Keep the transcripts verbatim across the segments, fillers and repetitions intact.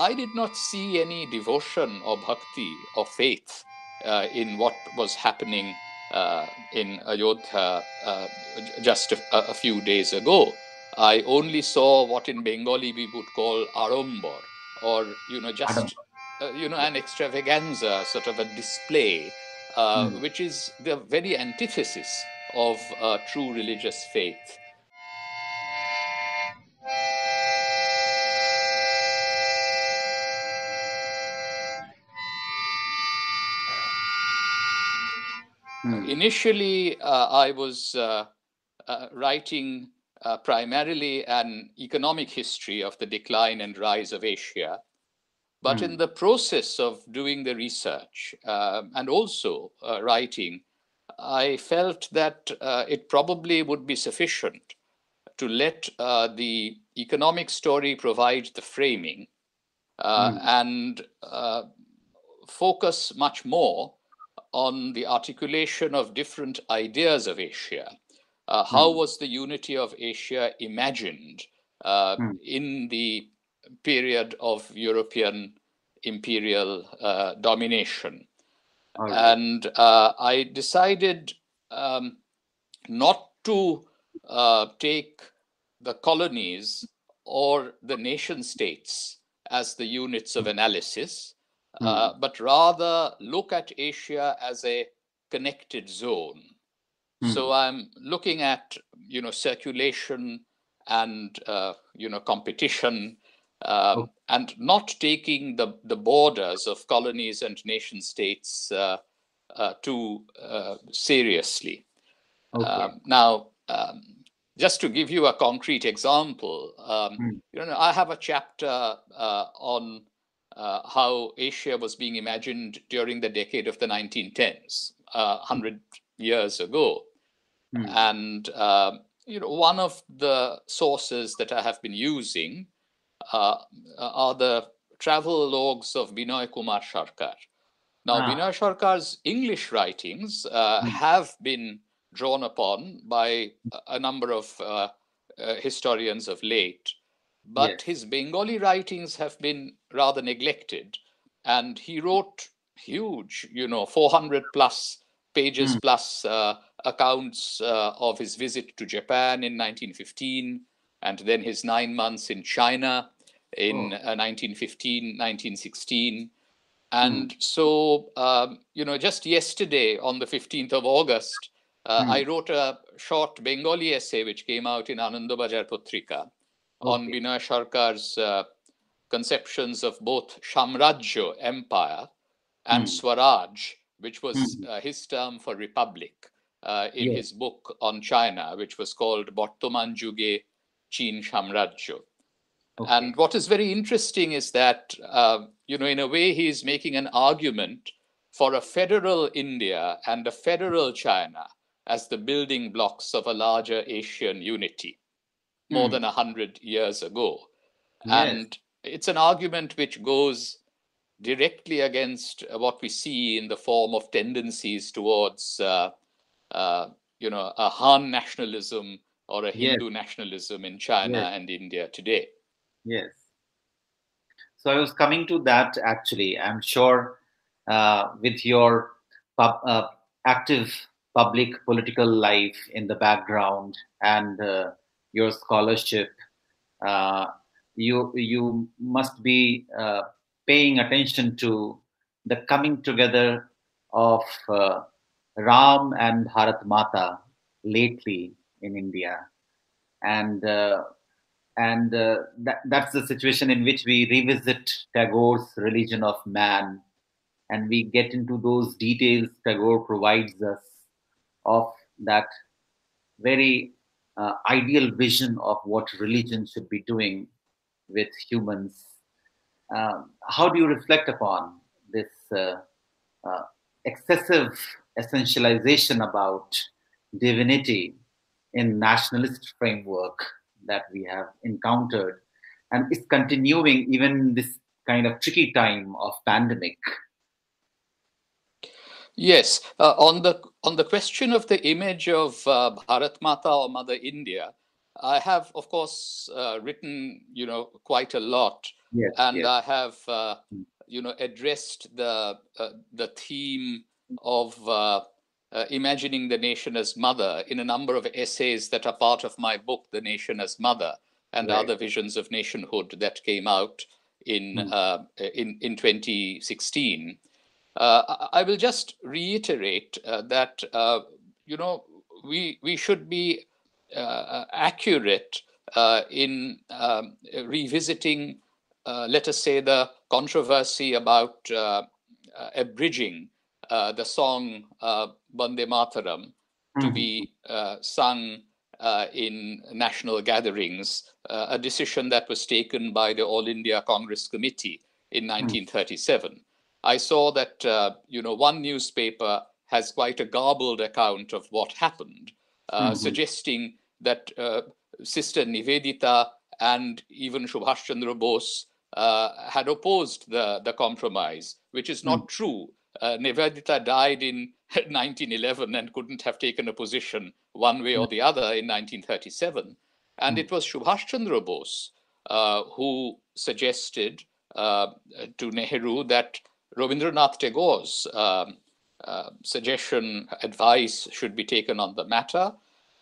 I did not see any devotion or bhakti or faith uh, in what was happening uh, in Ayodhya uh, just a, a few days ago. I only saw what in Bengali we would call arambor, or, you know, just, uh, you know, an extravaganza, sort of a display, uh, mm. which is the very antithesis of uh, true religious faith. Mm. Initially, uh, I was uh, uh, writing uh, primarily an economic history of the decline and rise of Asia. But mm. in the process of doing the research uh, and also uh, writing, I felt that uh, it probably would be sufficient to let uh, the economic story provide the framing uh, mm. and uh, focus much more on the articulation of different ideas of Asia. Uh, how mm. was the unity of Asia imagined uh, mm. in the period of European imperial uh, domination? Right. And uh, I decided um, not to uh, take the colonies or the nation states as the units of analysis, Uh, mm. but rather look at Asia as a connected zone. Mm. So I'm looking at, you know, circulation and, uh, you know, competition, uh, oh. and not taking the, the borders of colonies and nation states uh, uh, too uh, seriously. Okay. Um, now, um, just to give you a concrete example, um, mm. you know, I have a chapter uh, on Uh, how Asia was being imagined during the decade of the nineteen tens, uh, one hundred years ago. Mm. And uh, you know, one of the sources that I have been using uh, are the travel logs of Binoy Kumar Sarkar. Now, ah. Binoy Sarkar's English writings uh, mm. have been drawn upon by a number of uh, uh, historians of late. But yes. his Bengali writings have been rather neglected, and he wrote huge, you know, four hundred plus pages mm. plus uh, accounts uh, of his visit to Japan in nineteen fifteen, and then his nine months in China in oh. uh, nineteen fifteen, nineteen sixteen. And mm. so, um, you know, just yesterday on the fifteenth of August, uh, mm. I wrote a short Bengali essay which came out in Anandabazar Patrika. Okay. On Binoy Sarkar's uh, conceptions of both Samrajya, empire, and mm. Swaraj, which was mm. uh, his term for republic, uh, in yes. his book on China, which was called Bartaman Yuge Chin Samrajya. Okay. And what is very interesting is that, uh, you know, in a way, he is making an argument for a federal India and a federal China as the building blocks of a larger Asian unity. More mm. than one hundred years ago. Yes. And it's an argument which goes directly against what we see in the form of tendencies towards, uh, uh, you know, a Han nationalism or a Hindu yes. nationalism in China yes. and India today. Yes. So I was coming to that, actually. I'm sure uh, with your pub, uh, active public political life in the background and uh, your scholarship, uh, you you must be uh, paying attention to the coming together of uh, Ram and Bharat Mata lately in India, and uh, and uh, that that's the situation in which we revisit Tagore's Religion of Man, and we get into those details Tagore provides us of that very Uh, ideal vision of what religion should be doing with humans. Uh, how do you reflect upon this uh, uh, excessive essentialization about divinity in nationalist framework that we have encountered, and is continuing even this kind of tricky time of pandemic? Yes, uh, on the on the question of the image of uh, Bharat Mata or Mother India, I have, of course, uh, written, you know, quite a lot. yes, and yes. I have, uh, you know, addressed the uh, the theme of uh, uh, imagining the nation as mother in a number of essays that are part of my book, The Nation as Mother, and right. Other Visions of Nationhood, that came out in mm. uh, in in twenty sixteen. Uh, I will just reiterate uh, that uh, you know we we should be uh, accurate uh, in um, revisiting, uh, let us say, the controversy about uh, uh, abridging uh, the song uh, Bande Mataram mm-hmm. to be uh, sung uh, in national gatherings, uh, a decision that was taken by the All India Congress Committee in nineteen thirty-seven. Mm-hmm. I saw that, uh, you know, one newspaper has quite a garbled account of what happened, uh, mm-hmm. suggesting that uh, Sister Nivedita and even Subhas Chandra Bose uh, had opposed the, the compromise, which is not mm. true. Uh, Nivedita died in nineteen eleven and couldn't have taken a position one way or the other in nineteen thirty-seven. And mm. it was Subhas Chandra Bose uh, who suggested uh, to Nehru that Rabindranath Tagore's um, uh, suggestion, advice should be taken on the matter.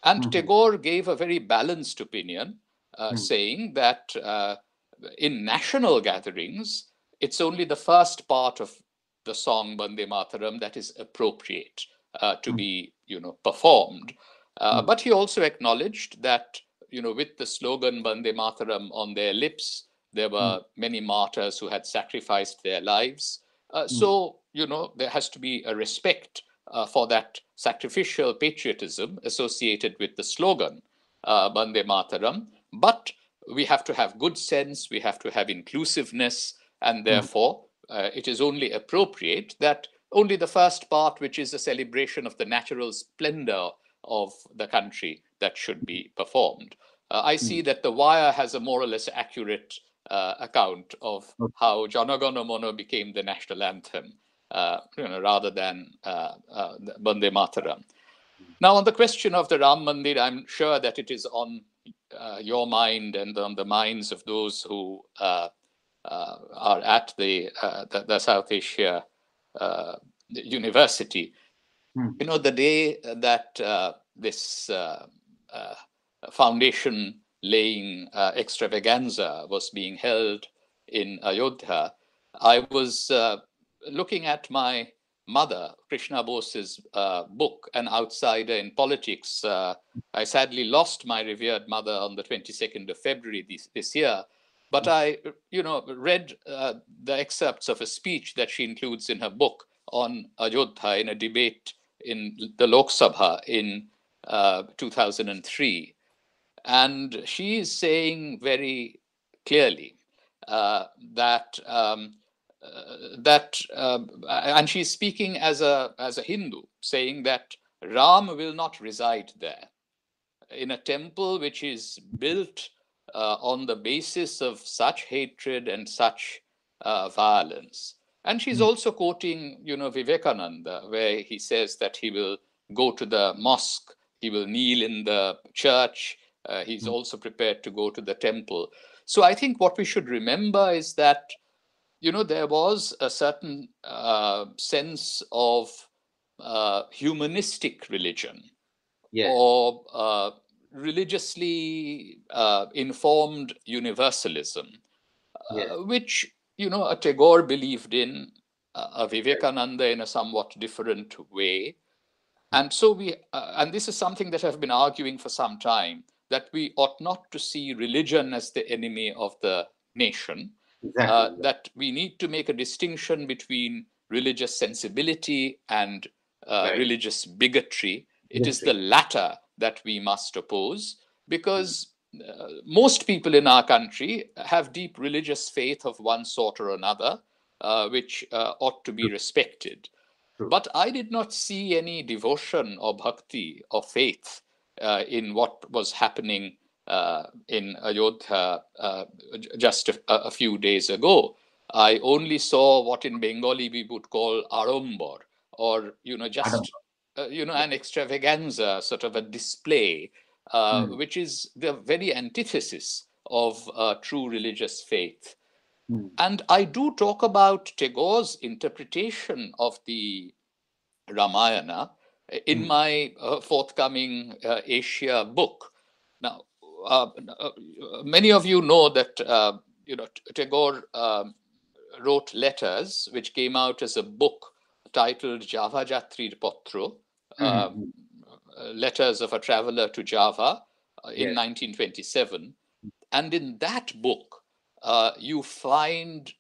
And mm-hmm. Tagore gave a very balanced opinion, uh, mm-hmm. saying that uh, in national gatherings, it's only the first part of the song Bande Mataram that is appropriate uh, to mm-hmm. be, you know, performed. Uh, mm-hmm. But he also acknowledged that, you know, with the slogan Bande Mataram on their lips, there were mm-hmm. many martyrs who had sacrificed their lives. Uh, so, you know, there has to be a respect uh, for that sacrificial patriotism associated with the slogan, uh, Bande Mataram. But we have to have good sense, we have to have inclusiveness, and therefore uh, it is only appropriate that only the first part, which is a celebration of the natural splendor of the country, that should be performed. Uh, I see that The Wire has a more or less accurate Uh, account of how Janagana Mono became the national anthem, uh, you know, rather than uh, uh, Bande Mataram. Now, on the question of the Ram Mandir, I'm sure that it is on uh, your mind and on the minds of those who uh, uh, are at the, uh, the, the South Asia uh, University. Hmm. You know, the day that uh, this uh, uh, foundation laying uh, extravaganza was being held in Ayodhya, I was uh, looking at my mother, Krishna Bose's uh, book, An Outsider in Politics. Uh, I sadly lost my revered mother on the twenty-second of February this, this year, but I, you know, read uh, the excerpts of a speech that she includes in her book on Ayodhya in a debate in the Lok Sabha in uh, two thousand three. And she is saying very clearly uh, that um, uh, that, uh, and she's speaking as a as a Hindu, saying that Ram will not reside there. In a temple which is built uh, on the basis of such hatred and such uh, violence. And she's mm-hmm. also quoting, you know, Vivekananda, where he says that he will go to the mosque, he will kneel in the church. Uh, he's mm-hmm. also prepared to go to the temple. So I think what we should remember is that, you know, there was a certain uh, sense of uh, humanistic religion, yes. or uh, religiously uh, informed universalism, yes. uh, which, you know, a Tagore believed in, uh, a Vivekananda in a somewhat different way. And so we, uh, and this is something that I've been arguing for some time, that we ought not to see religion as the enemy of the nation, exactly. uh, that we need to make a distinction between religious sensibility and uh, right. religious bigotry. It yes. is the latter that we must oppose, because uh, most people in our country have deep religious faith of one sort or another, uh, which uh, ought to be True. respected. True. But I did not see any devotion or bhakti or faith Uh, in what was happening uh, in Ayodhya uh, just a, a few days ago. I only saw what in Bengali we would call arambor, or, you know, just, uh, you know, an extravaganza, sort of a display, uh, mm. which is the very antithesis of uh, true religious faith. Mm. And I do talk about Tagore's interpretation of the Ramayana in mm. my uh, forthcoming uh, Asia book. Now, uh, many of you know that uh, you know Tagore uh, wrote letters, which came out as a book titled Java Jatrid Potro, uh, mm. Letters of a Traveler to Java, uh, in yes. nineteen twenty-seven. And in that book, uh, you find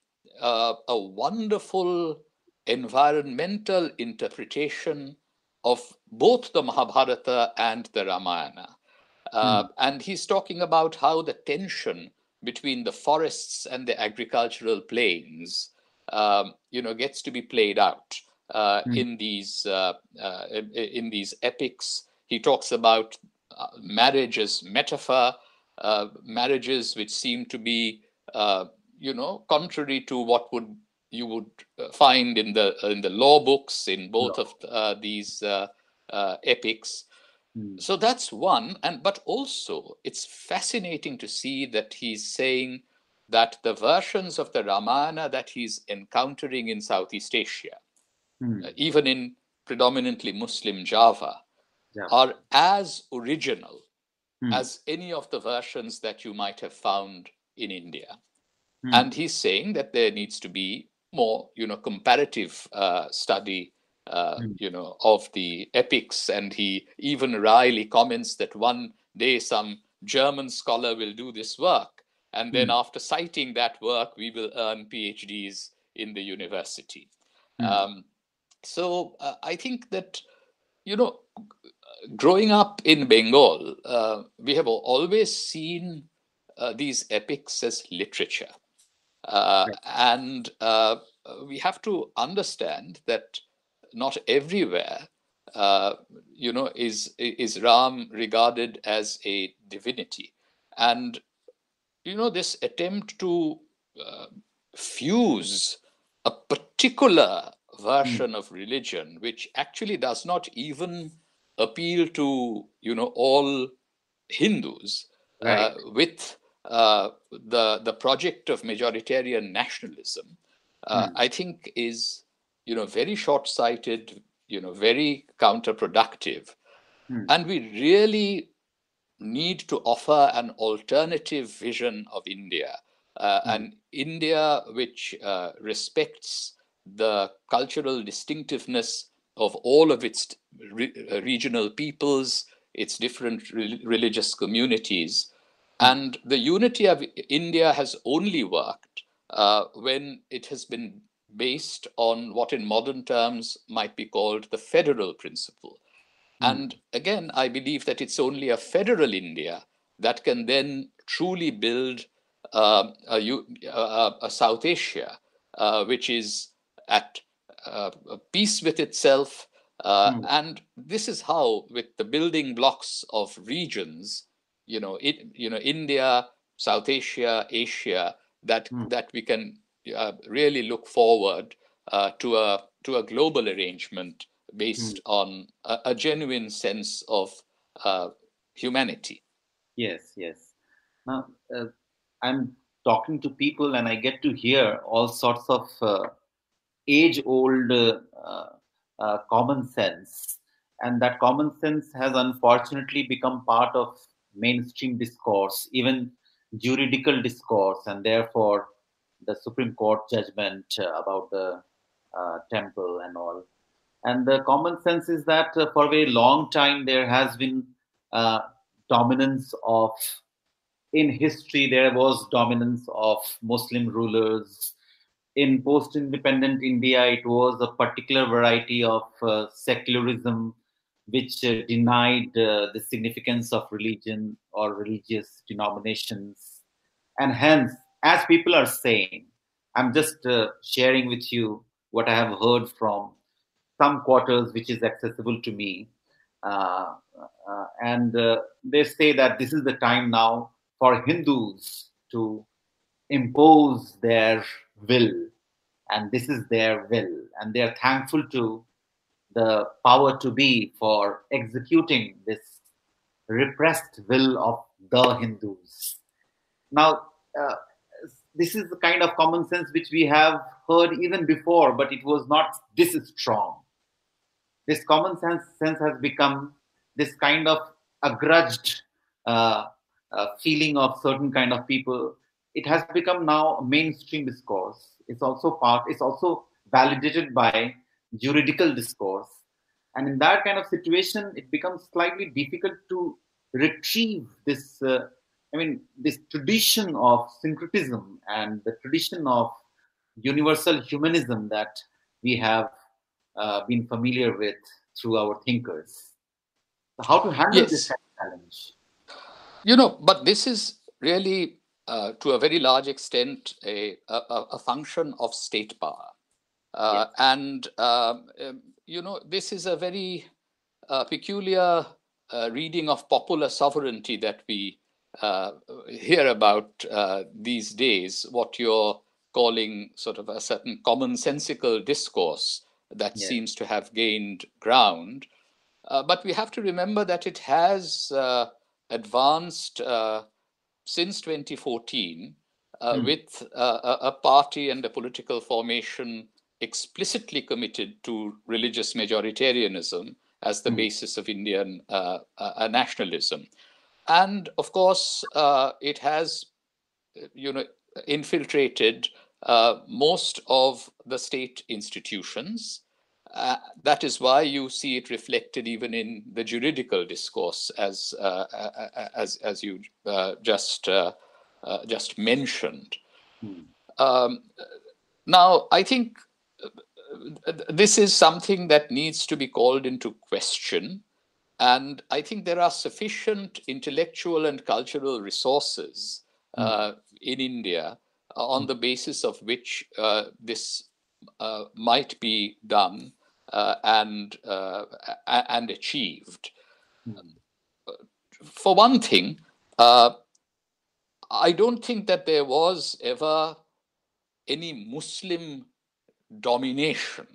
uh, a wonderful environmental interpretation of both the Mahabharata and the Ramayana. Uh, mm. And he's talking about how the tension between the forests and the agricultural plains, um, you know, gets to be played out uh, mm. in these uh, uh, in these epics. He talks about uh, marriage as metaphor, uh, marriages which seem to be, uh, you know, contrary to what would you would find in the in the law books in both no. of uh, these uh, uh, epics. So that's one, and but also it's fascinating to see that he's saying that the versions of the Ramayana that he's encountering in Southeast Asia, mm. uh, even in predominantly Muslim Java, yeah. are as original mm. as any of the versions that you might have found in India. Mm. And he's saying that there needs to be more, you know, comparative uh, study Uh, you know, of the epics. And he even wryly comments that one day some German scholar will do this work. And then mm. after citing that work, we will earn PhDs in the university. Mm. Um, so uh, I think that, you know, growing up in Bengal, uh, we have always seen uh, these epics as literature. Uh, right. And uh, we have to understand that not everywhere, uh, you know, is is Ram regarded as a divinity. And, you know, this attempt to uh, fuse a particular version mm. of religion, which actually does not even appeal to, you know, all Hindus, right. uh, with uh, the, the project of majoritarian nationalism, uh, mm. I think is... you know, very short-sighted, you know, very counterproductive. Mm. And we really need to offer an alternative vision of India, uh, mm. an India which uh, respects the cultural distinctiveness of all of its re regional peoples, its different re religious communities. Mm. And the unity of India has only worked uh, when it has been based on what in modern terms might be called the federal principle. Mm. And again, I believe that it's only a federal India that can then truly build uh, a, a, a South Asia, uh, which is at uh, peace with itself. Uh, mm. And this is how, with the building blocks of regions, you know, it, you know, India, South Asia, Asia, that, mm. that we can Uh, really look forward uh, to a to a global arrangement based mm. on a, a genuine sense of uh, humanity. Yes, yes. Now, uh, I'm talking to people and I get to hear all sorts of uh, age-old uh, uh, common sense, and that common sense has unfortunately become part of mainstream discourse, even juridical discourse, and therefore the Supreme Court judgment uh, about the uh, temple and all. And the common sense is that uh, for a very long time, there has been uh, dominance of, in history, there was dominance of Muslim rulers. In post-independent India, it was a particular variety of uh, secularism, which uh, denied uh, the significance of religion or religious denominations. And hence, as people are saying, I'm just uh, sharing with you what I have heard from some quarters, which is accessible to me. Uh, uh, and uh, they say that this is the time now for Hindus to impose their will. And this is their will. And they are thankful to the power to be for executing this repressed will of the Hindus. Now, uh, this is the kind of common sense which we have heard even before, but it was not this strong. This common sense, sense has become this kind of a grudged uh, uh, feeling of certain kind of people. It has become now a mainstream discourse. It's also part, it's also validated by juridical discourse. And in that kind of situation, it becomes slightly difficult to retrieve this, uh, I mean, this tradition of syncretism and the tradition of universal humanism that we have uh, been familiar with through our thinkers. So how to handle yes. this kind of challenge? You know, but this is really, uh, to a very large extent, a, a, a function of state power. Uh, yes. And, uh, you know, this is a very uh, peculiar uh, reading of popular sovereignty that we uh, hear about uh, these days, what you're calling sort of a certain commonsensical discourse that yes. seems to have gained ground. Uh, but we have to remember that it has uh, advanced uh, since twenty fourteen uh, mm. with uh, a party and a political formation explicitly committed to religious majoritarianism as the mm. basis of Indian uh, uh, nationalism. And of course, uh, it has, you know, infiltrated uh, most of the state institutions. Uh, that is why you see it reflected even in the juridical discourse, as uh, as as you uh, just uh, uh, just mentioned. Mm. Um, now, I think this is something that needs to be called into question. And I think there are sufficient intellectual and cultural resources uh, mm. in India on the basis of which uh, this uh, might be done uh, and, uh, and achieved. Mm. For one thing, uh, I don't think that there was ever any Muslim domination.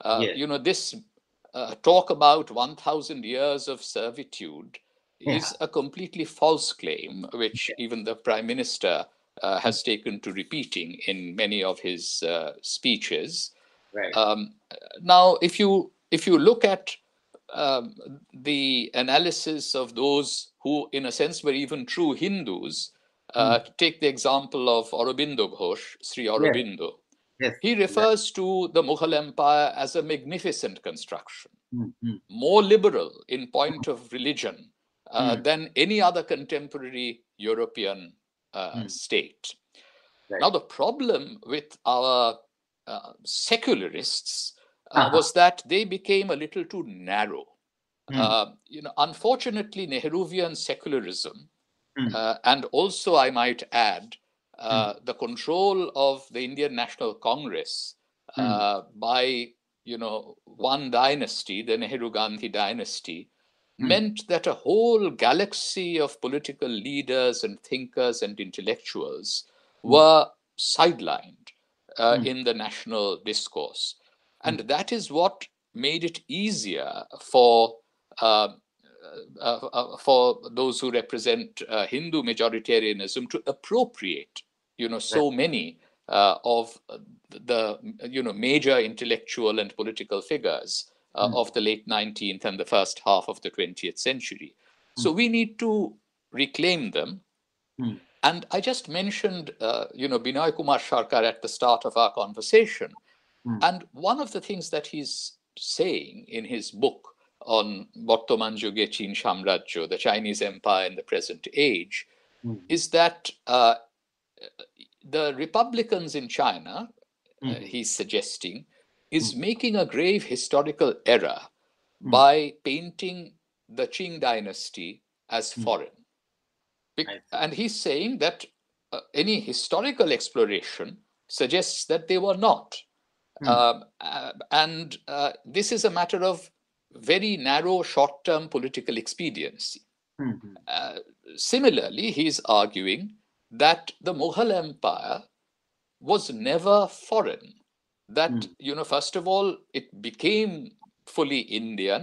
Uh, yeah. You know, this uh, talk about one thousand years of servitude yeah. is a completely false claim, which yeah. even the Prime Minister uh, has taken to repeating in many of his uh, speeches. Right. Um, now, if you if you look at um, the analysis of those who, in a sense, were even true Hindus, uh, mm. take the example of Aurobindo Ghosh, Sri Aurobindo. Yeah. Yes, he refers yes. to the Mughal Empire as a magnificent construction, mm-hmm. more liberal in point of religion uh, mm. than any other contemporary European uh, mm. state. Right. Now, the problem with our uh, secularists uh, uh-huh. was that they became a little too narrow. Mm. Uh, you know, unfortunately, Nehruvian secularism, mm. uh, and also, I might add, Uh, mm. the control of the Indian National Congress uh, mm. by, you know, one dynasty, the Nehru-Gandhi dynasty, mm. meant that a whole galaxy of political leaders and thinkers and intellectuals mm. were sidelined uh, mm. in the national discourse. And mm. that is what made it easier for uh, uh, uh, for those who represent uh, Hindu majoritarianism to appropriate you know, so many uh, of the, you know, major intellectual and political figures uh, mm. of the late nineteenth and the first half of the twentieth century. Mm. So we need to reclaim them. Mm. And I just mentioned, uh, you know, Binoy Kumar Sarkar at the start of our conversation. Mm. And one of the things that he's saying in his book on Bartaman Yuge Chin Samrajya, the Chinese Empire in the Present Age, mm. is that uh, the Republicans in China, mm. uh, he's suggesting, is mm. making a grave historical error mm. by painting the Qing dynasty as mm. foreign. Be and he's saying that uh, any historical exploration suggests that they were not. Mm. Um, uh, and uh, this is a matter of very narrow, short-term political expediency. Mm-hmm. uh, similarly, he's arguing that the Mughal Empire was never foreign, that, mm. you know, first of all, it became fully Indian,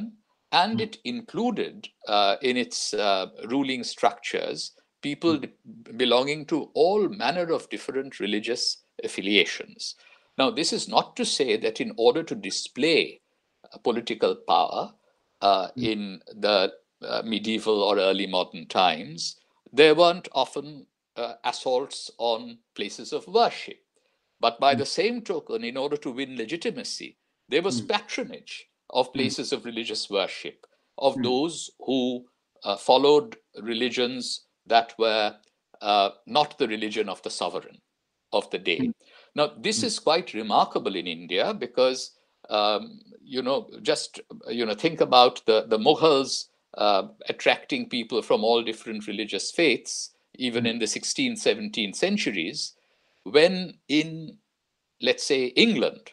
and mm. it included uh, in its uh, ruling structures people belonging to all manner of different religious affiliations. Now, this is not to say that in order to display political power uh, in the uh, medieval or early modern times, there weren't often uh, assaults on places of worship. But by the same token, in order to win legitimacy, there was patronage of places of religious worship, of those who uh, followed religions that were uh, not the religion of the sovereign of the day. Now, this is quite remarkable in India because, um, you know, just, you know, think about the, the Mughals uh, attracting people from all different religious faiths, even in the sixteenth, seventeenth centuries, when in, let's say, England,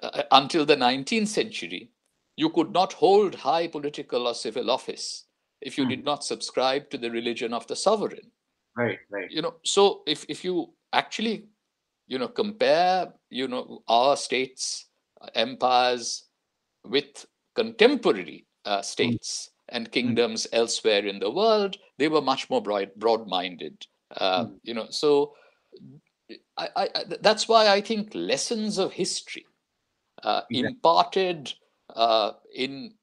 uh, until the nineteenth century, you could not hold high political or civil office if you did not subscribe to the religion of the sovereign. Right, right. You know, so if, if you actually... you know, compare, you know, our states, empires with contemporary uh, states and kingdoms elsewhere in the world, they were much more broad, broad-minded, uh, mm. you know. So I, I, that's why I think lessons of history uh, yeah. imparted uh, in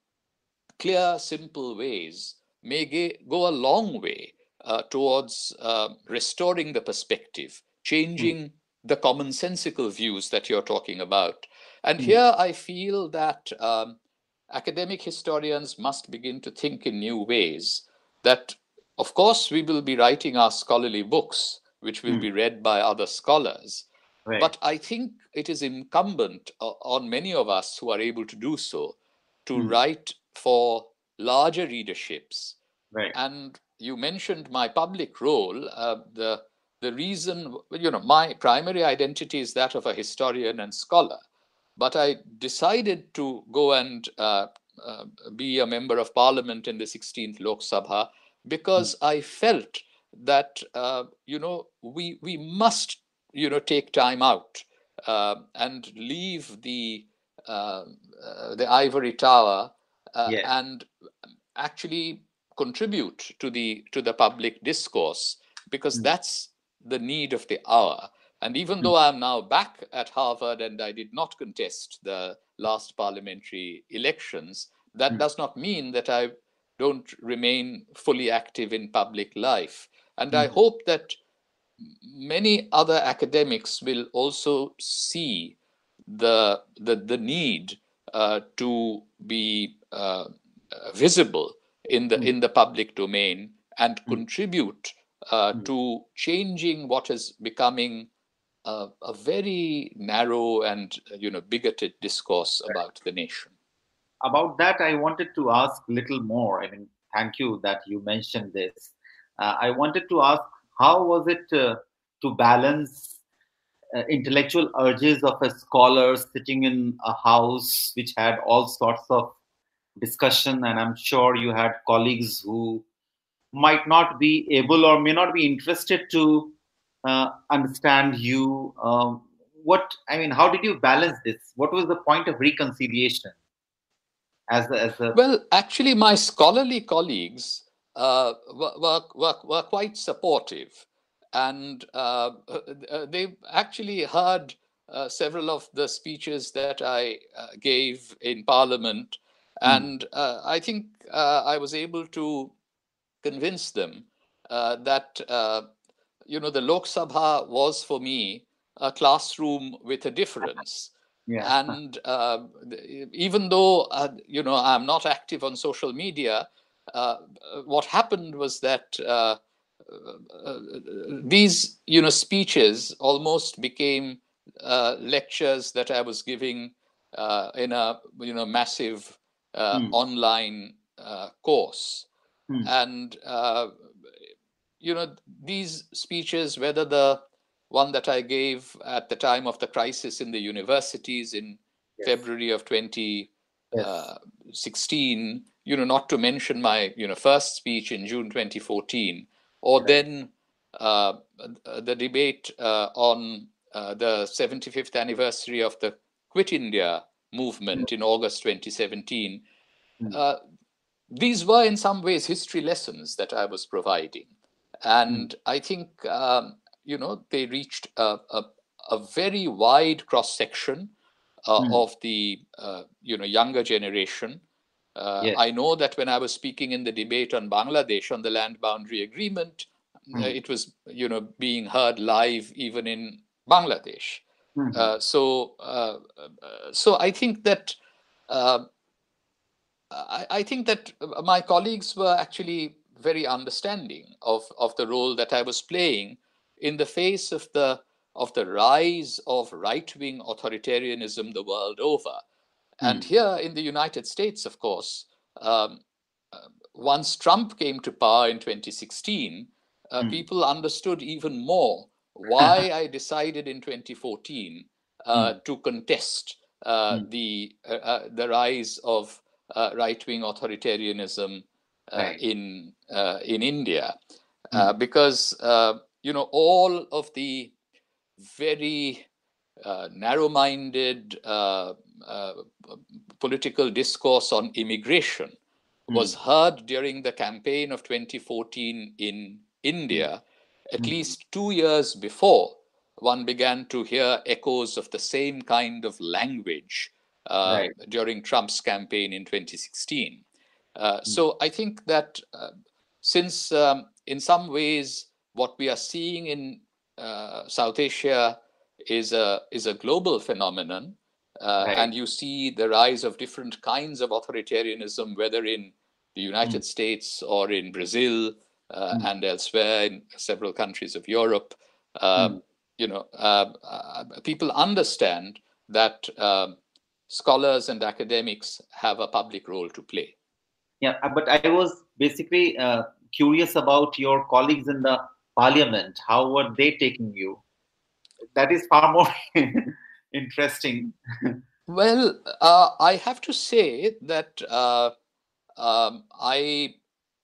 clear, simple ways may go a long way uh, towards uh, restoring the perspective, changing mm. the commonsensical views that you're talking about. And mm-hmm. here I feel that um, academic historians must begin to think in new ways. That, of course, we will be writing our scholarly books, which will mm-hmm. be read by other scholars. Right. But I think it is incumbent uh, on many of us who are able to do so to mm-hmm. write for larger readerships. Right. And you mentioned my public role, uh, the The reason, you know, my primary identity is that of a historian and scholar, but I decided to go and uh, uh, be a member of parliament in the sixteenth Lok Sabha because I felt that, uh, you know, we we must, you know, take time out uh, and leave the, uh, uh, the ivory tower uh, yes. and actually contribute to the, to the public discourse, because that's the need of the hour. And even though I'm now back at Harvard and I did not contest the last parliamentary elections, that does not mean that I don't remain fully active in public life. And I hope that many other academics will also see the, the, the need uh, to be uh, visible in the, in the public domain and contribute Uh, mm. to changing what is becoming a, a very narrow and, you know, bigoted discourse right. about the nation. About that, I wanted to ask a little more. I mean, thank you that you mentioned this. Uh, I wanted to ask, how was it uh, to balance uh, intellectual urges of a scholar sitting in a house which had all sorts of discussion? And I'm sure you had colleagues who might not be able or may not be interested to uh, understand you. Um, what, I mean, how did you balance this? What was the point of reconciliation? As a, as a... Well, actually, my scholarly colleagues uh, were, were, were quite supportive. And uh, they actually heard uh, several of the speeches that I uh, gave in Parliament. Mm. And uh, I think uh, I was able to convince them uh, that, uh, you know, the Lok Sabha was for me a classroom with a difference. Yeah. And uh, even though, uh, you know, I'm not active on social media, uh, what happened was that uh, uh, these, you know, speeches almost became uh, lectures that I was giving uh, in a, you know, massive uh, mm. online uh, course. Hmm. And, uh, you know, these speeches, whether the one that I gave at the time of the crisis in the universities in yes. February of twenty sixteen, yes. uh, you know, not to mention my, you know, first speech in June twenty fourteen, or yes. then uh, the debate uh, on uh, the seventy-fifth anniversary of the Quit India movement hmm. in August twenty seventeen, hmm. uh, these were in some ways history lessons that I was providing. And I think, um, you know, they reached a, a, a very wide cross-section uh, mm. of the, uh, you know, younger generation. Uh, yes. I know that when I was speaking in the debate on Bangladesh on the land boundary agreement, mm. uh, it was, you know, being heard live even in Bangladesh. Mm. Uh, so, uh, so I think that uh, I, I think that my colleagues were actually very understanding of, of the role that I was playing in the face of the of the rise of right-wing authoritarianism the world over. And mm. here in the United States, of course, um, once Trump came to power in twenty sixteen, uh, mm. people understood even more why I decided in twenty fourteen uh, mm. to contest uh, mm. the uh, uh, the rise of uh, right-wing authoritarianism uh, right. in uh, in India, mm. uh, because uh, you know, all of the very uh, narrow-minded Uh, Uh, political discourse on immigration mm. was heard during the campaign of twenty fourteen in India, at mm. least two years before one began to hear echoes of the same kind of language uh, right. during Trump's campaign in twenty sixteen. Uh, mm. So I think that uh, since um, in some ways what we are seeing in uh, South Asia is a, is a global phenomenon, Uh, right. and you see the rise of different kinds of authoritarianism, whether in the United mm. States or in Brazil uh, mm. and elsewhere in several countries of Europe. Uh, mm. You know, uh, uh, people understand that uh, scholars and academics have a public role to play. Yeah, but I was basically uh, curious about your colleagues in the parliament. How were they taking you? That is far more... interesting. Well, uh, I have to say that uh, um, I,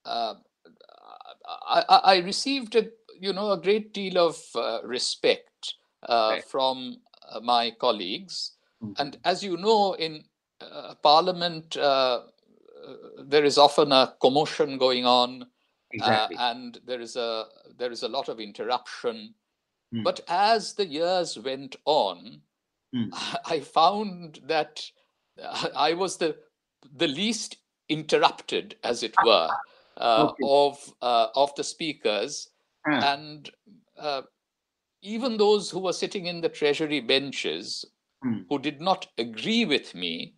uh, I I received a, you know, a great deal of uh, respect uh, right. from uh, my colleagues, mm-hmm. and as you know, in uh, Parliament uh, there is often a commotion going on, exactly. uh, and there is a there is a lot of interruption. Mm. But as the years went on, Mm. I found that I was the the least interrupted, as it were, uh, okay. of uh, of the speakers, mm. and uh, even those who were sitting in the Treasury benches mm. who did not agree with me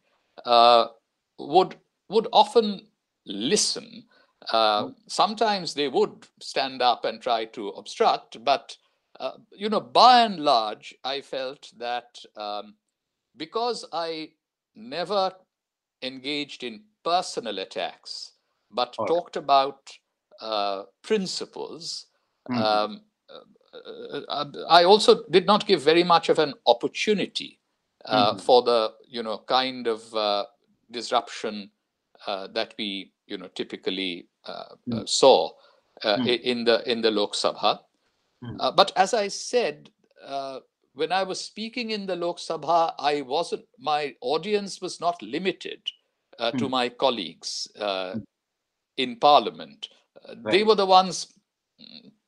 uh, would would often listen. Uh, mm. Sometimes they would stand up and try to obstruct, but. Uh, you know, by and large, I felt that um, because I never engaged in personal attacks, but oh. talked about uh, principles, mm-hmm. um, uh, I also did not give very much of an opportunity uh, mm-hmm. for the, you know, kind of uh, disruption uh, that we, you know, typically uh, mm-hmm. uh, saw uh, mm-hmm. in the in the Lok Sabha. Uh, but as I said, uh, when I was speaking in the Lok Sabha, I wasn't. My audience was not limited uh, mm. to my colleagues uh, mm. in Parliament. Uh, right. They were the ones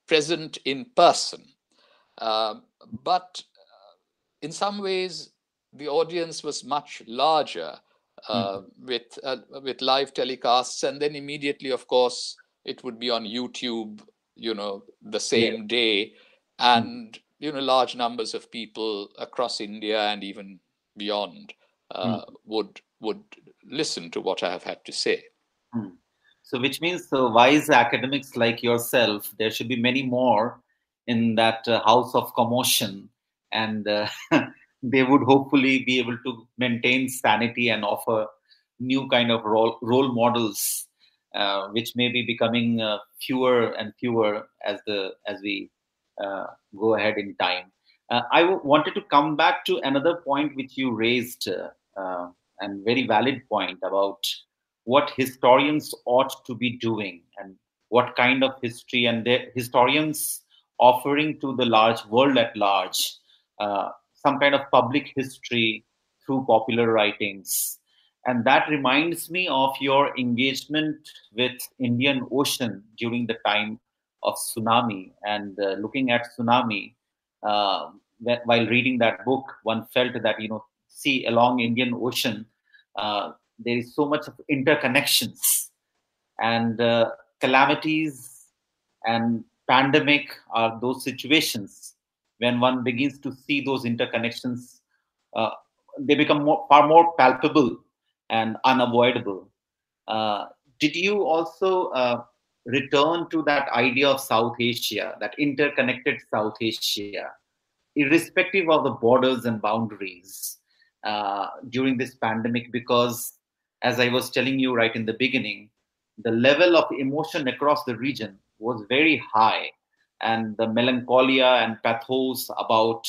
present in person. Uh, but uh, in some ways, the audience was much larger uh, mm. with uh, with live telecasts, and then immediately, of course, it would be on YouTube. You know, the same yeah. day, and mm. you know, large numbers of people across India and even beyond uh, mm. would would listen to what I have had to say. Mm. So, which means, so wise academics like yourself, there should be many more in that uh, house of commotion, and uh, they would hopefully be able to maintain sanity and offer new kind of role role models. Uh, which may be becoming uh, fewer and fewer as the as we uh, go ahead in time. Uh, I w- wanted to come back to another point which you raised, uh, uh, and very valid point about what historians ought to be doing and what kind of history and their historians offering to the large world at large, uh, some kind of public history through popular writings. And that reminds me of your engagement with Indian Ocean during the time of tsunami, and uh, looking at tsunami, uh, while reading that book, one felt that, you know, see, along Indian Ocean, uh, there is so much of interconnections, and uh, calamities and pandemic are those situations when one begins to see those interconnections. Uh, they become more, far more palpable and unavoidable. Uh, did you also uh, return to that idea of South Asia, that interconnected South Asia, irrespective of the borders and boundaries, uh, during this pandemic? Because, as I was telling you right in the beginning, the level of emotion across the region was very high, and the melancholia and pathos about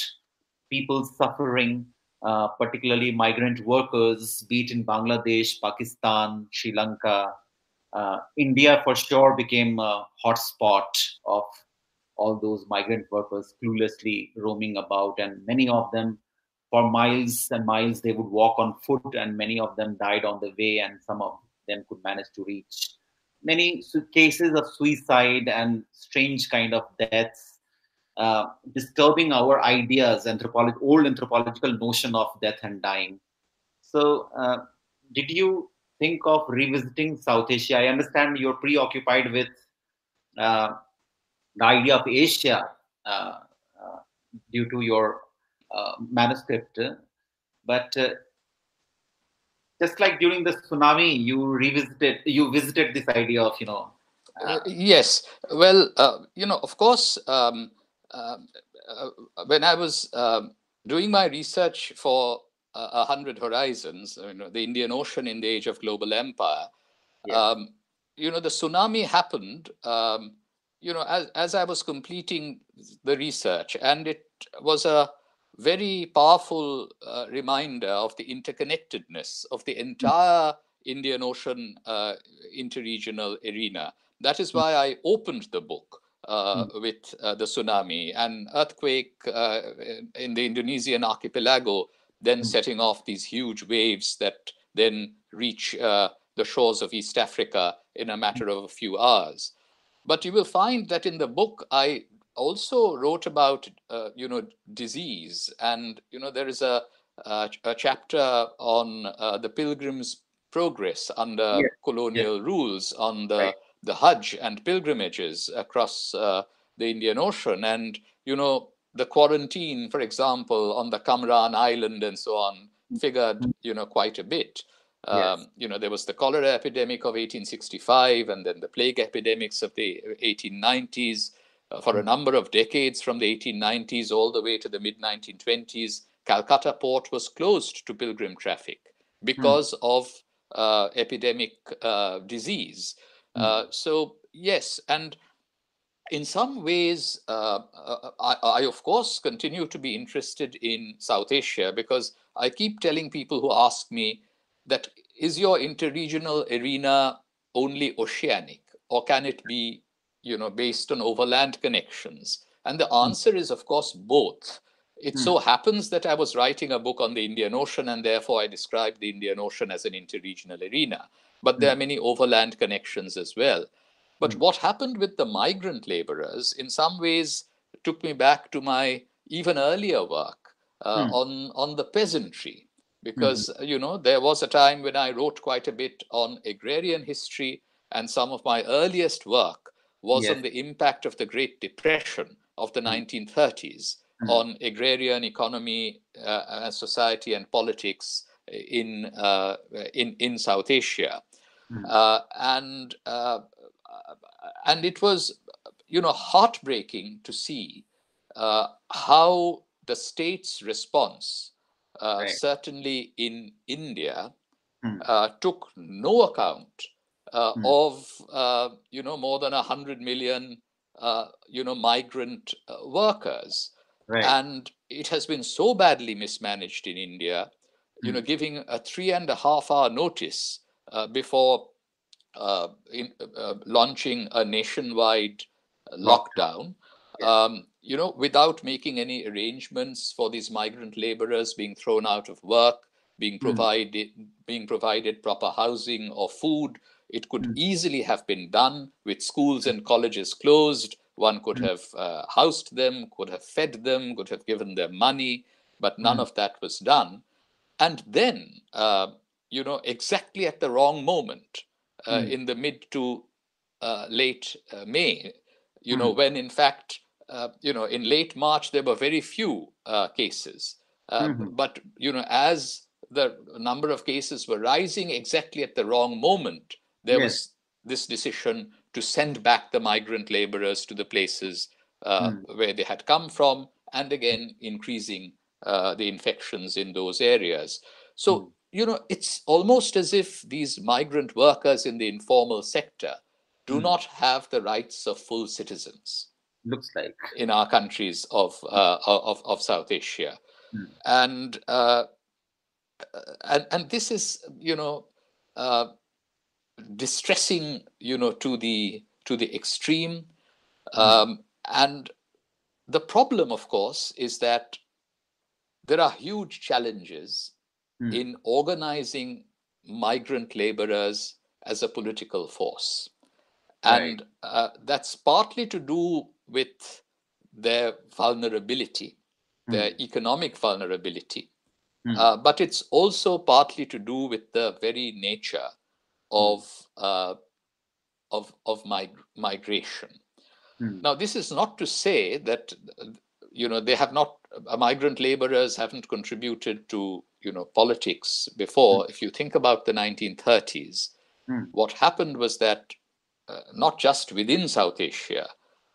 people suffering, uh, particularly migrant workers, be it in Bangladesh, Pakistan, Sri Lanka, uh, India for sure became a hotspot of all those migrant workers cluelessly roaming about, and many of them, for miles and miles, they would walk on foot, and many of them died on the way, and some of them could manage to reach. Many cases of suicide and strange kind of deaths, uh, disturbing our ideas, anthropolo- old anthropological notion of death and dying. So uh, did you think of revisiting South Asia? I understand you're preoccupied with uh, the idea of Asia uh, uh, due to your uh, manuscript, but uh, just like during the tsunami, you revisited, you visited this idea of, you know. Uh, uh, yes. Well, uh, you know, of course, um, uh, uh, when I was uh, doing my research for uh, one hundred Horizons, you know, the Indian Ocean in the Age of Global Empire, yes. um, you know, the tsunami happened, um, you know, as, as I was completing the research, and it was a very powerful uh, reminder of the interconnectedness of the entire Indian Ocean uh, interregional arena. That is why I opened the book uh, with uh, the tsunami and earthquake uh, in the Indonesian archipelago, then setting off these huge waves that then reach uh, the shores of East Africa in a matter of a few hours. But you will find that in the book, I also wrote about, uh, you know, disease, and, you know, there is a, a, a chapter on uh, the Pilgrim's Progress under yeah. colonial yeah. rules on the, right. the Hajj and pilgrimages across uh, the Indian Ocean. And, you know, the quarantine, for example, on the Kamran Island and so on, figured, you know, quite a bit. Um, yes. You know, there was the cholera epidemic of eighteen sixty-five, and then the plague epidemics of the eighteen nineties. Uh, for a number of decades, from the eighteen nineties all the way to the mid nineteen twenties, Calcutta port was closed to pilgrim traffic because mm. of uh, epidemic uh, disease. Mm. Uh, so, yes, and in some ways, uh, I, I, of course, continue to be interested in South Asia, because I keep telling people who ask me that, is your interregional arena only oceanic, or can it be, you know, based on overland connections? And the answer is, of course, both. It mm. so happens that I was writing a book on the Indian Ocean, and therefore I described the Indian Ocean as an interregional arena. But mm. there are many overland connections as well. But mm. what happened with the migrant laborers, in some ways, took me back to my even earlier work uh, mm. on, on the peasantry. Because, mm. you know, there was a time when I wrote quite a bit on agrarian history, and some of my earliest work was yes. on the impact of the Great Depression of the nineteen thirties mm-hmm. on agrarian economy, uh, society, and politics in uh, in in South Asia, mm-hmm. uh, and uh, and it was, you know, heartbreaking to see uh, how the state's response, uh, right. certainly in India, mm-hmm. uh, took no account Uh, mm. of, uh, you know, more than one hundred million, uh, you know, migrant uh, workers. Right. And it has been so badly mismanaged in India, you mm. know, giving a three and a half hour notice uh, before uh, in, uh, launching a nationwide lockdown, yeah. um, you know, without making any arrangements for these migrant laborers being thrown out of work, being provided, mm. being provided proper housing or food. It could easily have been done with schools and colleges closed, One could have uh, housed them, could have fed them, could have given them money, but none mm. of that was done. And then, uh, you know, exactly at the wrong moment, uh, mm. in the mid to uh, late uh, May, you mm. know, when in fact, uh, you know, in late March, there were very few uh, cases. Uh, mm-hmm. But, you know, as the number of cases were rising exactly at the wrong moment, there yes. was this decision to send back the migrant laborers to the places uh, mm. where they had come from, and again, increasing uh, the infections in those areas. So, mm. you know, it's almost as if these migrant workers in the informal sector do mm. not have the rights of full citizens. Looks like. In our countries of, uh, of, of South Asia. Mm. And, uh, and, and this is, you know, uh, distressing, you know, to the to the extreme. Um, and the problem, of course, is that there are huge challenges mm. in organizing migrant laborers as a political force. And right. uh, that's partly to do with their vulnerability, mm. their economic vulnerability. Mm. Uh, but it's also partly to do with the very nature of uh, of of mig- migration. Mm. Now, this is not to say that, you know, they have not, uh, migrant laborers haven't contributed to, you know, politics before. Mm. If you think about the nineteen thirties, mm. what happened was that uh, not just within South Asia,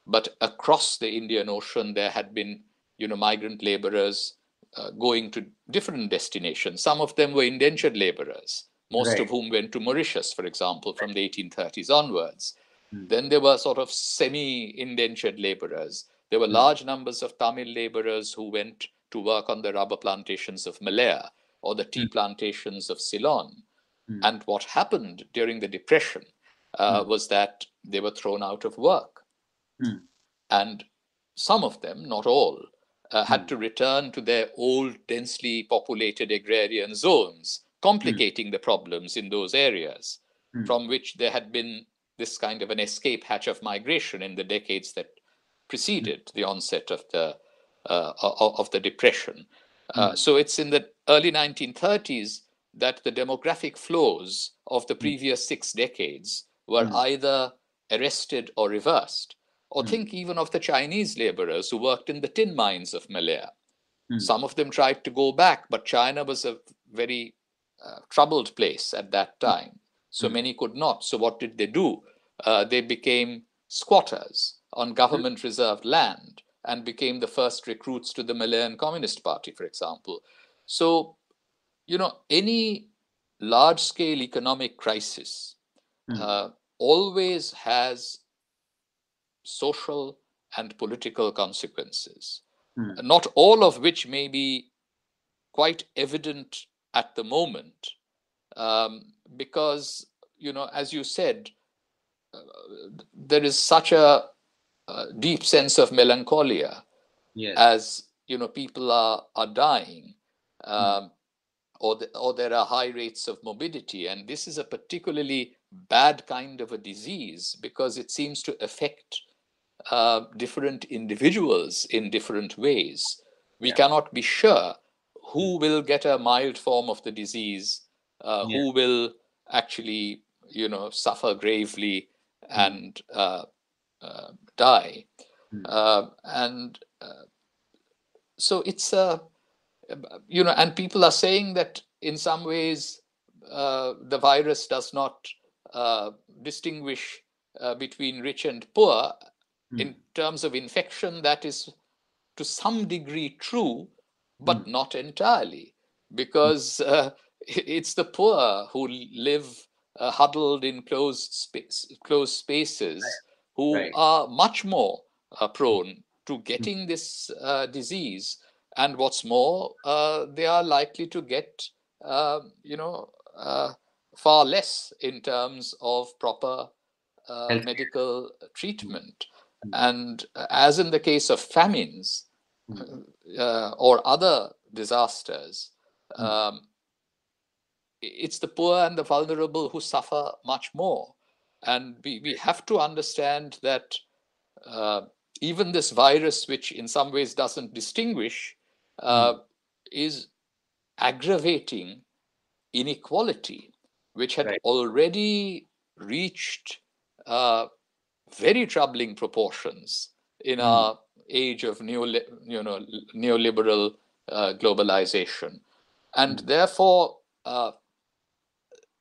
but across the Indian Ocean, there had been, you know, migrant laborers uh, going to different destinations. Some of them were indentured laborers, most right. of whom went to Mauritius, for example, from the eighteen thirties onwards. Mm. Then there were sort of semi-indentured laborers. There were mm. large numbers of Tamil laborers who went to work on the rubber plantations of Malaya or the tea mm. plantations of Ceylon. Mm. And what happened during the Depression uh, mm. was that they were thrown out of work. Mm. And some of them, not all, uh, had mm. to return to their old, densely populated agrarian zones, complicating mm. the problems in those areas, mm. from which there had been this kind of an escape hatch of migration in the decades that preceded mm. the onset of the uh, of the Depression. Mm. Uh, so it's in the early nineteen thirties that the demographic flows of the previous six decades were mm. either arrested or reversed. Or mm. think even of the Chinese laborers who worked in the tin mines of Malaya. Mm. Some of them tried to go back, but China was a very Uh, troubled place at that time. So mm. many could not. So what did they do? Uh, they became squatters on government reserved land and became the first recruits to the Malayan Communist Party, for example. So, you know, any large scale economic crisis mm. uh, always has social and political consequences, mm. not all of which may be quite evident at the moment, um, because, you know, as you said, uh, there is such a uh, deep sense of melancholia yes. as, you know, people are, are dying um, mm. or, the, or there are high rates of morbidity. And this is a particularly bad kind of a disease because it seems to affect uh, different individuals in different ways. We yeah. cannot be sure who will get a mild form of the disease, uh, yeah. who will actually, you know, suffer gravely mm. and uh, uh, die. Mm. Uh, and uh, so it's, uh, you know, and people are saying that in some ways uh, the virus does not uh, distinguish uh, between rich and poor. Mm. In terms of infection, that is to some degree true, but mm. not entirely, because uh, it's the poor who live uh, huddled in closed, space, closed spaces who right. are much more uh, prone to getting mm. this uh, disease. And what's more, uh, they are likely to get, uh, you know, uh, far less in terms of proper uh, medical treatment. Mm. And as in the case of famines, Uh, or other disasters, um, it's the poor and the vulnerable who suffer much more. And we, we have to understand that uh, even this virus, which in some ways doesn't distinguish, uh, mm. is aggravating inequality, which had right. already reached uh, very troubling proportions in mm. our age of neo, you know, neoliberal uh, globalization. And mm. therefore, uh,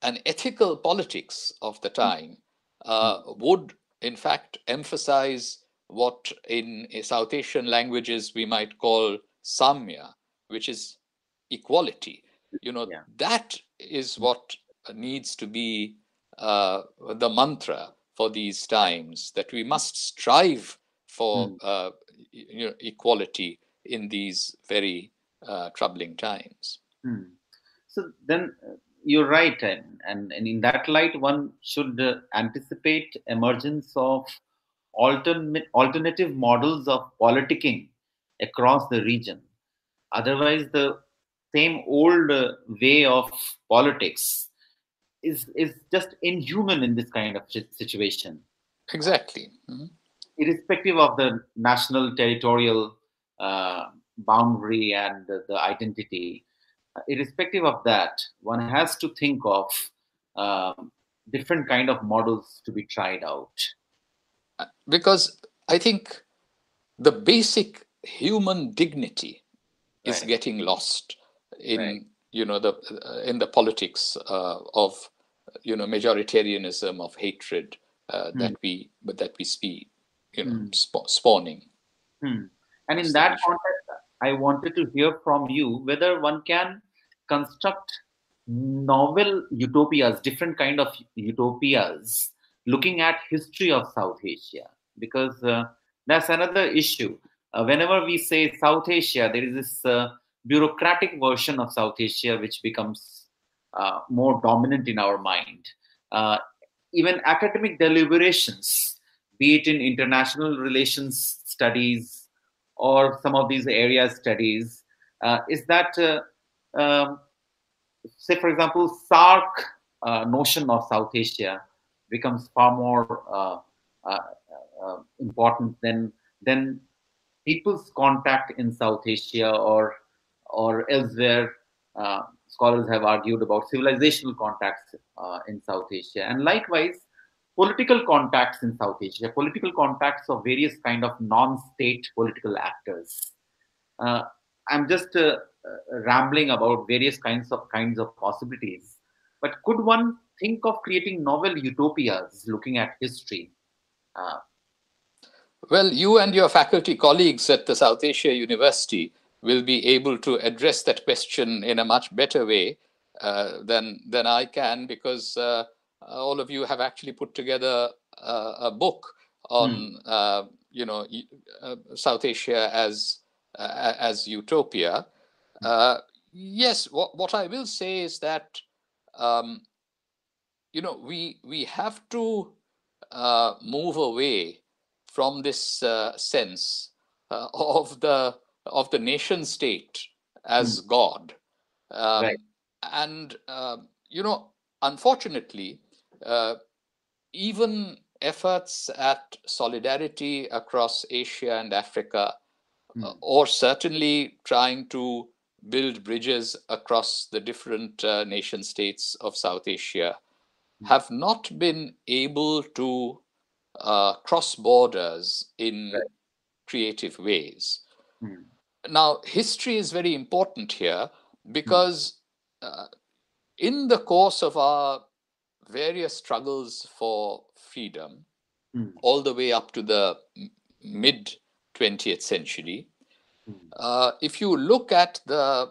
an ethical politics of the time uh, mm. would, in fact, emphasize what in South Asian languages we might call samya, which is equality. You know, yeah. that is what needs to be uh, the mantra for these times, that we must strive for mm. uh, you know, equality in these very uh, troubling times. Mm. So then uh, you're right. And, and, and in that light, one should uh, anticipate emergence of alternate, alternative models of politicking across the region. Otherwise, the same old uh, way of politics is, is just inhuman in this kind of situation. Exactly. Mm-hmm. Irrespective of the national territorial uh, boundary and the, the identity, uh, irrespective of that, one has to think of uh, different kind of models to be tried out. Because I think the basic human dignity is right. getting lost in right. you know the uh, in the politics uh, of you know majoritarianism, of hatred uh, mm. that we but that we see you know mm. sp spawning. Mm. And in that context, I wanted to hear from you whether one can construct novel utopias, different kind of utopias, looking at history of South Asia, because uh, that's another issue. Uh, whenever we say South Asia, there is this uh, bureaucratic version of South Asia which becomes uh, more dominant in our mind. Uh, even academic deliberations, be it in international relations studies or some of these area studies, uh, is that, uh, um, say for example, SAARC uh, notion of South Asia becomes far more uh, uh, uh, important than than people's contact in South Asia or or elsewhere. Uh, scholars have argued about civilizational contacts uh, in South Asia, and likewise political contacts in South Asia, political contacts of various kind of non-state political actors. Uh, I'm just uh, uh, rambling about various kinds of kinds of possibilities, but could one think of creating novel utopias looking at history? Uh, well, you and your faculty colleagues at the South Asia University will be able to address that question in a much better way uh, than, than I can, because uh, all of you have actually put together uh, a book on, mm. uh, you know, uh, South Asia as, uh, as utopia. Uh, yes, what, what I will say is that, um, you know, we, we have to uh, move away from this uh, sense uh, of the of the nation state as mm. God. Um, right. And, uh, you know, unfortunately, uh, even efforts at solidarity across Asia and Africa, mm. uh, or certainly trying to build bridges across the different uh, nation states of South Asia, have not been able to uh, cross borders in right. creative ways. Mm. Now, history is very important here, because mm. uh, in the course of our various struggles for freedom, mm. all the way up to the mid twentieth century, mm. uh, if you look at the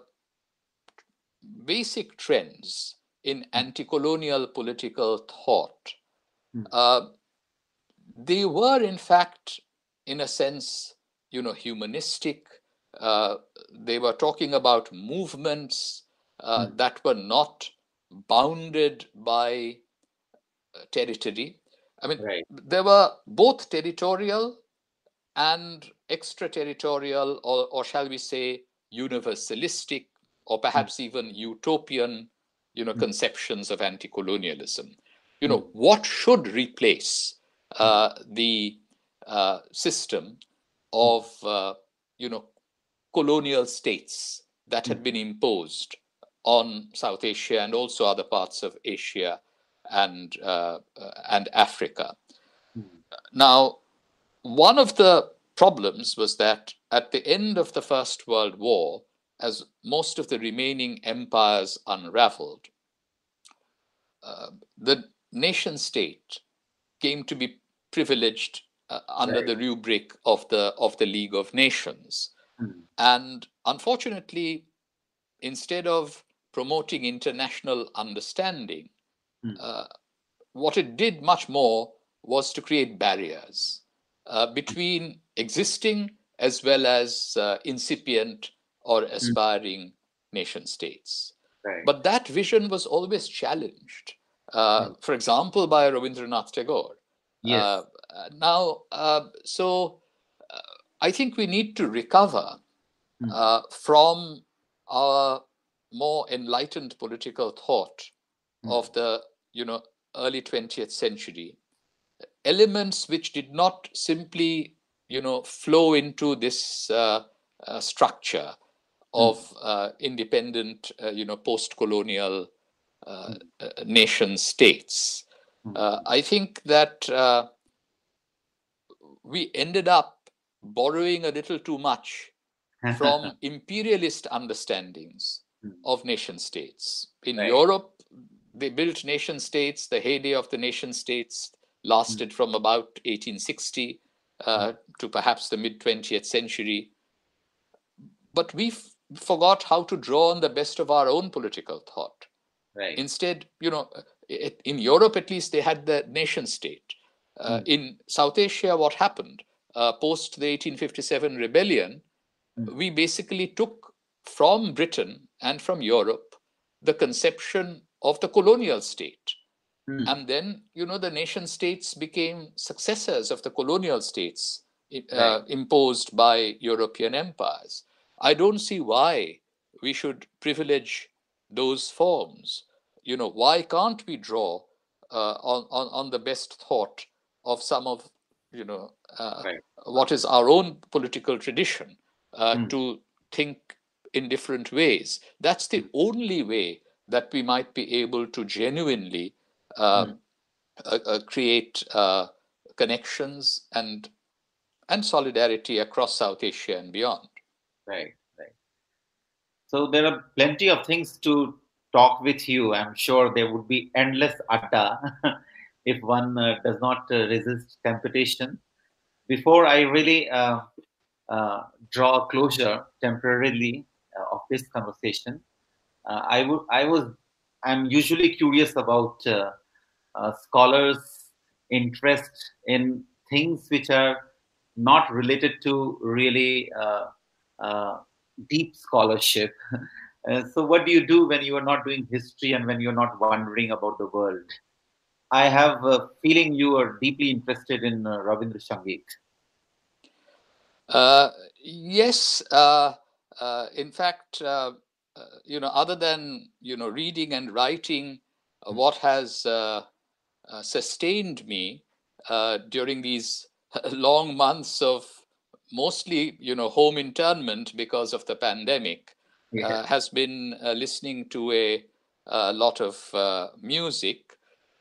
basic trends in anti-colonial political thought, mm. uh, they were in fact, in a sense, you know, humanistic. Uh, they were talking about movements uh, mm. that were not bounded by territory. I mean, right. there were both territorial and extraterritorial, or, or shall we say, universalistic, or perhaps mm. even utopian, you know, mm. conceptions of anti-colonialism. You know, what should replace uh, the uh, system of, uh, you know, colonial states that had been imposed on South Asia and also other parts of Asia and uh, and Africa. Now, one of the problems was that at the end of the First World War, as most of the remaining empires unraveled, uh, the nation state came to be privileged uh, under right. the rubric of the of the League of Nations. Mm. And unfortunately, instead of promoting international understanding, mm. uh, what it did much more was to create barriers uh, between existing as well as uh, incipient or aspiring mm. nation states. Right. But that vision was always challenged, uh, mm. for example, by Rabindranath Tagore. Yes. Uh, now, uh, so uh, I think we need to recover mm. uh, from our more enlightened political thought mm. of the, you know, early twentieth century, elements which did not simply, you know, flow into this uh, uh, structure of mm. uh, independent, uh, you know, post-colonial uh, mm. uh, nation states. Mm. Uh, I think that uh, we ended up borrowing a little too much from imperialist understandings mm. of nation states. In right. Europe, they built nation states. The heyday of the nation states lasted mm. from about eighteen sixty uh, mm. to perhaps the mid-twentieth century. But we f- forgot how to draw on the best of our own political thought. Right. Instead, you know, it, in Europe, at least, they had the nation state. Uh, mm. In South Asia, what happened? Uh, post the eighteen fifty-seven rebellion, mm. we basically took from Britain and from Europe the conception of the colonial state. Mm. And then, you know, the nation states became successors of the colonial states uh, right. imposed by European empires. I don't see why we should privilege those forms. You know, why can't we draw uh, on, on, on the best thought of some of, you know, uh, right. what is our own political tradition uh, mm. to think in different ways? That's the only way that we might be able to genuinely uh, mm. uh, uh, create uh, connections and and solidarity across South Asia and beyond. Right, right. So there are plenty of things to talk with you. I'm sure there would be endless atta if one uh, does not uh, resist temptation. Before I really uh, uh, draw closure temporarily uh, of this conversation, uh, I would, I was, I'm usually curious about uh, uh, scholars' interest in things which are not related to really Uh, Uh, deep scholarship. Uh, so what do you do when you are not doing history and when you're not wondering about the world? I have a feeling you are deeply interested in uh, Rabindra Sangeet. Uh, yes. Uh, uh, in fact, uh, uh, you know, other than, you know, reading and writing, uh, what has uh, uh, sustained me uh, during these long months of mostly, you know, home internment because of the pandemic, yeah. uh, has been uh, listening to a, a lot of uh, music,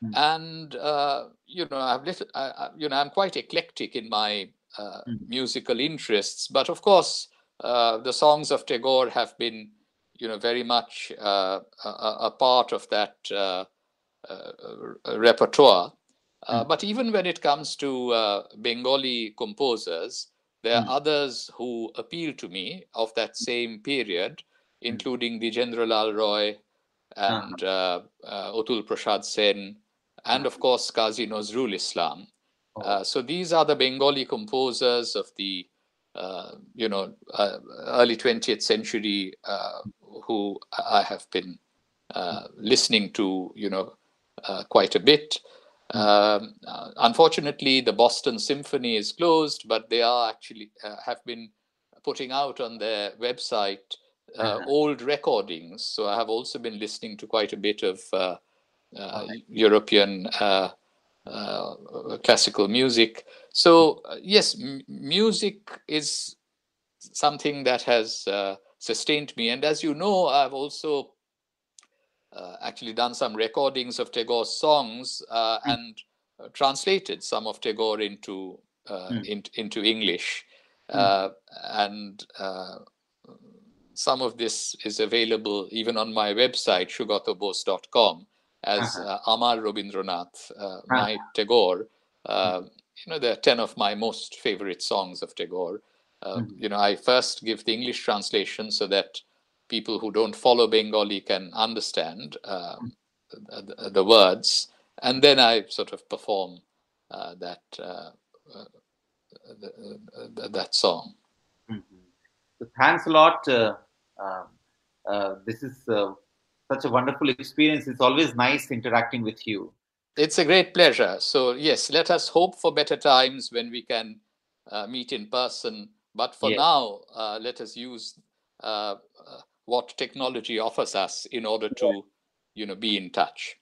mm. and uh, you know, I've little, I, you know, I'm quite eclectic in my uh, mm. musical interests. But of course, uh, the songs of Tagore have been, you know, very much uh, a, a part of that uh, uh, repertoire. Uh, mm. But even when it comes to uh, Bengali composers, there are mm. others who appeal to me of that same period, including Dijendralal Roy and uh, uh, Otul Prashad Sen, and of course Kazi Nazrul Islam. Oh. Uh, so these are the Bengali composers of the uh, you know uh, early twentieth century uh, who I have been uh, listening to you know uh, quite a bit. Um, uh, unfortunately, the Boston Symphony is closed, but they are actually uh, have been putting out on their website uh, uh-huh. old recordings. So I have also been listening to quite a bit of uh, uh, European uh, uh, classical music. So uh, yes, m music is something that has uh, sustained me. And as you know, I've also uh, actually done some recordings of Tagore's songs uh, mm. and uh, translated some of Tagore into uh, mm. in, into English. Mm. Uh, and uh, some of this is available even on my website, shugathobos dot com, as uh, Amar Robindranath, uh, my Tagore. Uh, you know, there are ten of my most favorite songs of Tagore. Uh, you know, I first give the English translation so that people who don't follow Bengali can understand uh, the, the words. And then I sort of perform uh, that uh, uh, the, uh, that song. Mm-hmm. So thanks a lot. Uh, uh, uh, this is uh, such a wonderful experience. It's always nice interacting with you. It's a great pleasure. So yes, let us hope for better times when we can uh, meet in person. But for yes. now, uh, let us use uh, uh, what technology offers us in order to, you know, be in touch.